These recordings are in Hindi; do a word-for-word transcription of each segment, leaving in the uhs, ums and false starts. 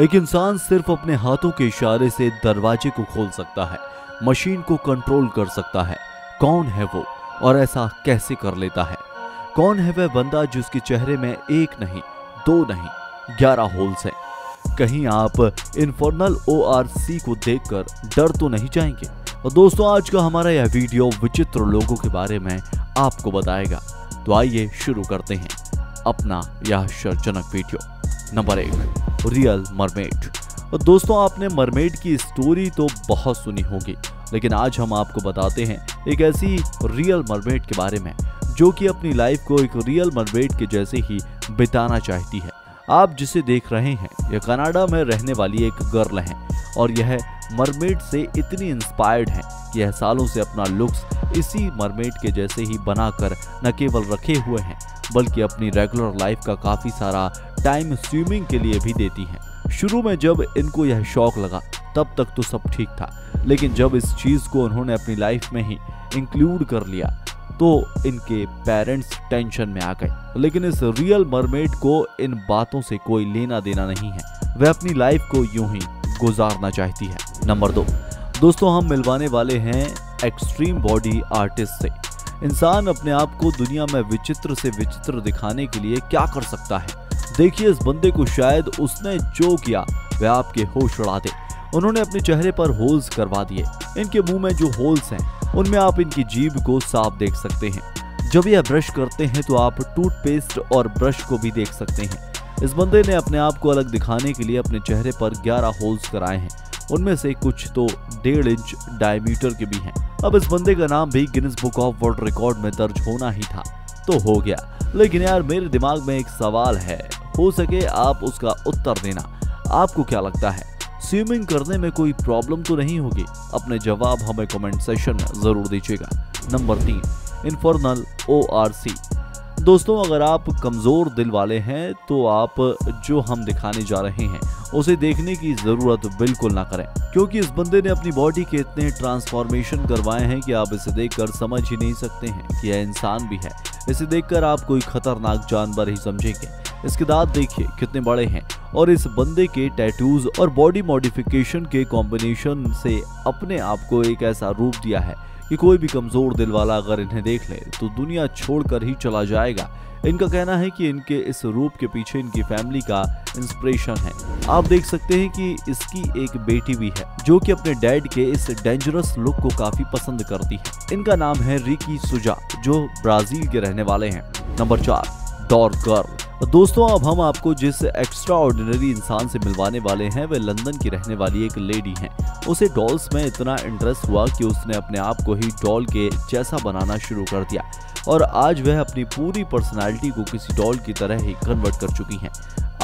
एक इंसान सिर्फ अपने हाथों के इशारे से दरवाजे को खोल सकता है, मशीन को कंट्रोल कर सकता है। कौन है वो और ऐसा कैसे कर लेता है? कौन है वह बंदा जिसके चेहरे में एक नहीं, दो नहीं, ग्यारह होल्स हैं? कहीं आप इन्फर्नल ओआरसी को देखकर डर तो नहीं जाएंगे? और दोस्तों, आज का हमारा यह वीडियो विचित्र लोगों के बारे में आपको बताएगा, तो आइए शुरू करते हैं अपना यह आश्चर्यजनक वीडियो। नंबर एक, रियल मरमेड। और दोस्तों, आपने मरमेड की स्टोरी तो बहुत सुनी होगी, लेकिन आज हम आपको बताते हैं एक ऐसी रियल मरमेड के बारे में जो कि अपनी लाइफ को एक रियल मरमेड के जैसे ही बिताना चाहती है। आप जिसे देख रहे हैं यह कनाडा में रहने वाली एक गर्ल है और यह मरमेड से इतनी इंस्पायर्ड है कि यह सालों से अपना लुक्स इसी मरमेड के जैसे ही बनाकर न केवल रखे हुए हैं बल्कि अपनी रेगुलर लाइफ का काफ़ी सारा टाइम स्विमिंग के लिए भी देती हैं। शुरू में जब इनको यह शौक लगा तब तक तो सब ठीक था, लेकिन जब इस चीज़ को उन्होंने अपनी लाइफ में ही इंक्लूड कर लिया तो इनके पेरेंट्स टेंशन में आ गए। लेकिन इस रियल मरमेड को इन बातों से कोई लेना देना नहीं है, वह अपनी लाइफ को यूं ही गुजारना चाहती है। नंबर दो, दोस्तों हम मिलवाने वाले हैं एक्सट्रीम बॉडी आर्टिस्ट से। इंसान अपने आप को दुनिया में विचित्र से विचित्र दिखाने के लिए क्या कर सकता है। देखिए इस बंदे को, शायद उसने जो किया वह आपके होश उड़ा दे। उन्होंने अपने चेहरे पर होल्स करवा दिए। इनके मुंह में जो होल्स हैं उनमें आप इनकी जीभ को साफ देख सकते हैं। जब यह ब्रश करते हैं तो आप टूथपेस्ट और ब्रश को भी देख सकते हैं। इस बंदे ने अपने आप को अलग दिखाने के लिए अपने चेहरे पर ग्यारह होल्स कराए हैं, उनमें से कुछ तो डेढ़ इंच डायमीटर के भी हैं। अब इस बंदे का नाम भी Guinness book of world record में दर्ज होना ही था, तो हो गया। लेकिन यार, मेरे दिमाग में एक सवाल है, हो सके आप उसका उत्तर देना। आपको क्या लगता है, स्विमिंग करने में कोई प्रॉब्लम तो नहीं होगी? अपने जवाब हमें कमेंट सेक्शन में जरूर दीजिएगा। नंबर तीन, इन्फर्नल ओआरसी। दोस्तों, अगर आप कमज़ोर दिल वाले हैं तो आप जो हम दिखाने जा रहे हैं उसे देखने की ज़रूरत बिल्कुल ना करें, क्योंकि इस बंदे ने अपनी बॉडी के इतने ट्रांसफॉर्मेशन करवाए हैं कि आप इसे देखकर समझ ही नहीं सकते हैं कि यह इंसान भी है। इसे देखकर आप कोई खतरनाक जानवर ही समझेंगे। इसके दांत देखिए कितने बड़े हैं, और इस बंदे के टैटूज और बॉडी मॉडिफिकेशन के कॉम्बिनेशन से अपने आप को एक ऐसा रूप दिया है कि कोई भी कमज़ोर दिल वाला अगर इन्हें देख ले तो दुनिया छोड़कर ही चला जाएगा। इनका कहना है कि इनके इस रूप के पीछे इनकी फैमिली का इंस्पिरेशन है। आप देख सकते हैं कि इसकी एक बेटी भी है जो कि अपने डैड के इस डेंजरस लुक को काफ़ी पसंद करती है। इनका नाम है रिकी सुजा, जो ब्राज़ील के रहने वाले हैं। नंबर चार, डॉर गर्ल। दोस्तों, अब हम आपको जिस एक्स्ट्रा ऑर्डिनरी इंसान से मिलवाने वाले हैं वह लंदन की रहने वाली एक लेडी हैं। उसे डॉल्स में इतना इंटरेस्ट हुआ कि उसने अपने आप को ही डॉल के जैसा बनाना शुरू कर दिया, और आज वह अपनी पूरी पर्सनालिटी को किसी डॉल की तरह ही कन्वर्ट कर चुकी हैं।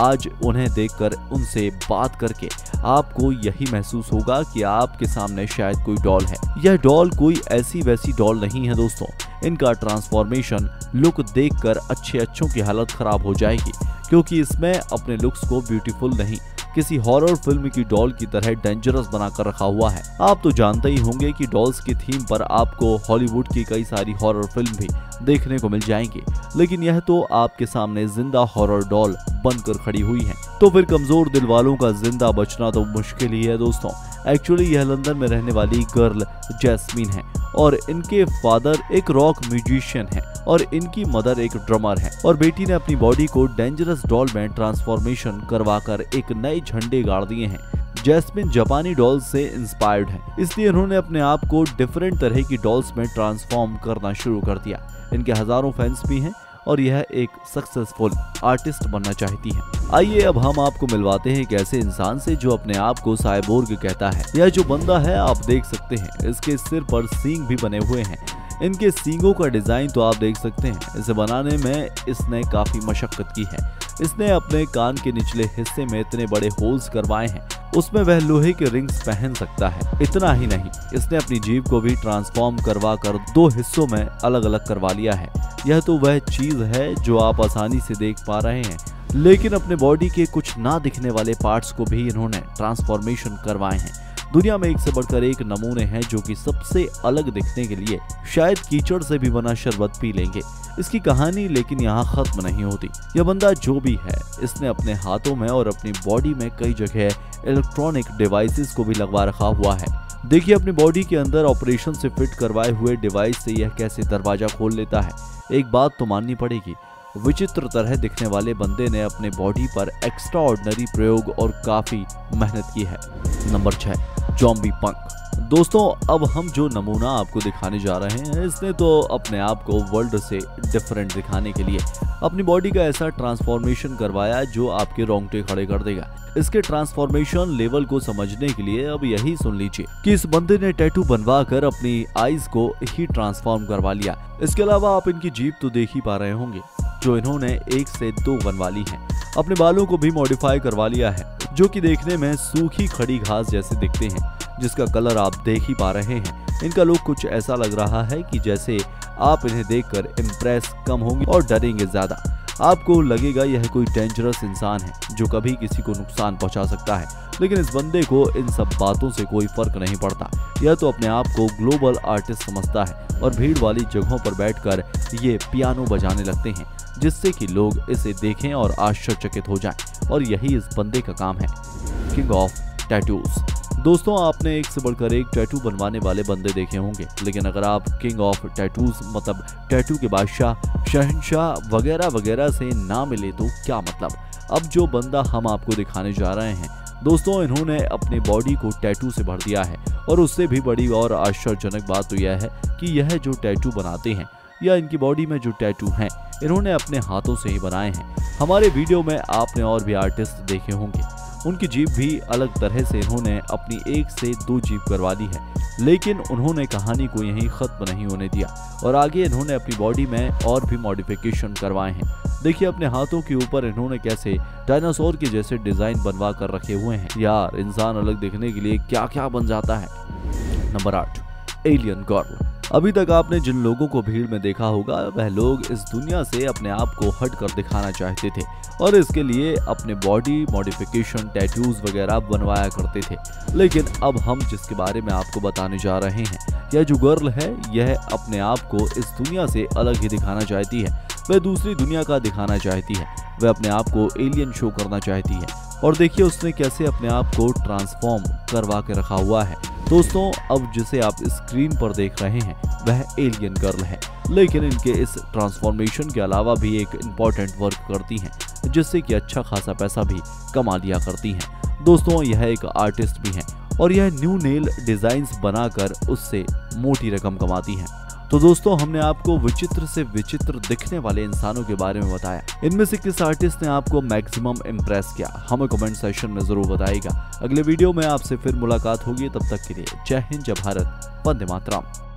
आज उन्हें देखकर, उनसे बात करके आपको यही महसूस होगा कि आपके सामने शायद कोई डॉल है। यह डॉल कोई ऐसी वैसी डॉल नहीं है दोस्तों। इनका ट्रांसफॉर्मेशन लुक देखकर अच्छे अच्छों की हालत खराब हो जाएगी, क्योंकि इसमें अपने लुक्स को ब्यूटीफुल नहीं, किसी हॉरर फिल्म की डॉल की तरह डेंजरस बनाकर रखा हुआ है। आप तो जानते ही होंगे कि डॉल्स की थीम पर आपको हॉलीवुड की कई सारी हॉरर फिल्म भी देखने को मिल जाएंगी, लेकिन यह तो आपके सामने जिंदा हॉरर डॉल बनकर खड़ी हुई है। तो फिर कमजोर दिल वालों का जिंदा बचना तो मुश्किल ही है दोस्तों। एक्चुअली यह लंदन में रहने वाली गर्ल जैस्मिन है, और इनके फादर एक रॉक म्यूजिशियन है और इनकी मदर एक ड्रमर है, और बेटी ने अपनी बॉडी को डेंजरस डॉल में ट्रांसफॉर्मेशन करवाकर एक नए झंडे गाड़ दिए हैं। जैस्मिन जापानी डॉल्स से इंस्पायर्ड है, इसलिए उन्होंने अपने आप को डिफरेंट तरह की डॉल्स में ट्रांसफॉर्म करना शुरू कर दिया। इनके हजारों फैंस भी हैं और यह एक सक्सेसफुल आर्टिस्ट बनना चाहती है। आइए अब हम आपको मिलवाते हैं एक ऐसे इंसान से जो अपने आप को साइबोर्ग कहता है। यह जो बंदा है आप देख सकते हैं, इसके सिर पर सींग भी बने हुए हैं। इनके सींगों का डिजाइन तो आप देख सकते हैं, इसे बनाने में इसने काफी मशक्कत की है। इसने अपने कान के निचले हिस्से में इतने बड़े होल्स करवाए हैं, उसमें वह लोहे के रिंग्स पहन सकता है। इतना ही नहीं, इसने अपनी जीभ को भी ट्रांसफॉर्म करवा कर दो हिस्सों में अलग अलग करवा लिया है। यह तो वह चीज है जो आप आसानी से देख पा रहे हैं, लेकिन अपने बॉडी के कुछ ना दिखने वाले पार्ट्स को भी इन्होंने ट्रांसफॉर्मेशन करवाए हैं। दुनिया में एक से बढ़कर एक नमूने हैं जो कि सबसे अलग दिखने के लिए शायद कीचड़ से भी बना शरबत पी लेंगे। इसकी कहानी लेकिन यहाँ खत्म नहीं होती। यह बंदा जो भी है, इसने अपने हाथों में और अपनी बॉडी में कई जगह इलेक्ट्रॉनिक डिवाइसेस को भी लगवा रखा हुआ है। देखिए अपनी बॉडी के अंदर ऑपरेशन से फिट करवाए हुए डिवाइस से यह कैसे दरवाजा खोल लेता है। एक बात तो माननी पड़ेगी, विचित्र तरह दिखने वाले बंदे ने अपने बॉडी पर एक्स्ट्रा ऑर्डिनरी प्रयोग और काफी मेहनत की है। नंबर छह, जॉम्बी पंक। दोस्तों, अब हम जो नमूना आपको दिखाने जा रहे हैं, इसने तो अपने आप को वर्ल्ड से डिफरेंट दिखाने के लिए अपनी बॉडी का ऐसा ट्रांसफॉर्मेशन करवाया जो आपके रोंगटे खड़े कर देगा। इसके ट्रांसफॉर्मेशन लेवल को समझने के लिए अब यही सुन लीजिए कि इस बंदे ने टैटू बनवा कर अपनी आईज को ही ट्रांसफॉर्म करवा लिया। इसके अलावा आप इनकी जीभ तो देख ही पा रहे होंगे, जो इन्होंने एक से दो बनवा ली है। अपने बालों को भी मॉडिफाई करवा लिया है, जो कि देखने में सूखी खड़ी घास जैसे दिखते हैं, जिसका कलर आप देख ही पा रहे हैं। इनका लुक कुछ ऐसा लग रहा है कि जैसे आप इन्हें देखकर इम्प्रेस कम होंगे और डरेंगे ज्यादा। आपको लगेगा यह कोई डेंजरस इंसान है जो कभी किसी को नुकसान पहुंचा सकता है, लेकिन इस बंदे को इन सब बातों से कोई फर्क नहीं पड़ता। यह तो अपने आप को ग्लोबल आर्टिस्ट समझता है और भीड़ वाली जगहों पर बैठकर ये पियानो बजाने लगते हैं, जिससे कि लोग इसे देखें और आश्चर्यचकित हो जाएं। और यही इस बंदे का काम है। King of tattoos. दोस्तों, आपने एक से बढ़कर एक टैटू बनवाने वाले बंदे देखे होंगे, लेकिन अगर आप किंग ऑफ टैटूज मतलब टैटू के बादशाह, शहंशाह वगैरह वगैरह से ना मिले तो क्या मतलब। अब जो बंदा हम आपको दिखाने जा रहे हैं, दोस्तों, इन्होंने अपनी बॉडी को टैटू से भर दिया है। और उससे भी बड़ी और आश्चर्यजनक बात तो यह है कि यह जो टैटू बनाते हैं या इनकी बॉडी में जो टैटू हैं, इन्होंने अपने हाथों से ही बनाए हैं। हमारे वीडियो में आपने और भी आर्टिस्ट देखे होंगे, उनकी जीभ भी अलग तरह से इन्होंने अपनी एक से दो जीभ करवा दी है, लेकिन उन्होंने कहानी को यहीं खत्म नहीं होने दिया और आगे इन्होंने अपनी बॉडी में और भी मॉडिफिकेशन करवाए हैं। देखिए अपने हाथों के ऊपर इन्होंने कैसे डायनासोर के जैसे डिजाइन बनवा कर रखे हुए हैं। यार, इंसान अलग दिखने के लिए क्या क्या बन जाता है। नंबर आठ, एलियन गर्ल। अभी तक आपने जिन लोगों को भीड़ में देखा होगा, वह लोग इस दुनिया से अपने आप को हट कर दिखाना चाहते थे और इसके लिए अपने बॉडी मॉडिफिकेशन, टैटूज वगैरह बनवाया करते थे। लेकिन अब हम जिसके बारे में आपको बताने जा रहे हैं, यह जो गर्ल है, यह अपने आप को इस दुनिया से अलग ही दिखाना चाहती है। वह दूसरी दुनिया का दिखाना चाहती है, वह अपने आप को एलियन शो करना चाहती है। और देखिए उसने कैसे अपने आप को ट्रांसफॉर्म करवा के रखा हुआ है। दोस्तों, अब जिसे आप स्क्रीन पर देख रहे हैं, वह एलियन गर्ल है, लेकिन इनके इस ट्रांसफॉर्मेशन के अलावा भी एक इम्पॉर्टेंट वर्क करती हैं, जिससे कि अच्छा खासा पैसा भी कमा लिया करती हैं। दोस्तों, यह एक आर्टिस्ट भी हैं और यह न्यू नेल डिजाइन्स बनाकर उससे मोटी रकम कमाती हैं। तो दोस्तों, हमने आपको विचित्र से विचित्र दिखने वाले इंसानों के बारे में बताया। इनमें से किस आर्टिस्ट ने आपको मैक्सिमम इम्प्रेस किया, हमें कमेंट सेक्शन में जरूर बताइएगा। अगले वीडियो में आपसे फिर मुलाकात होगी, तब तक के लिए जय हिंद, जय भारत, वंदे मातरम।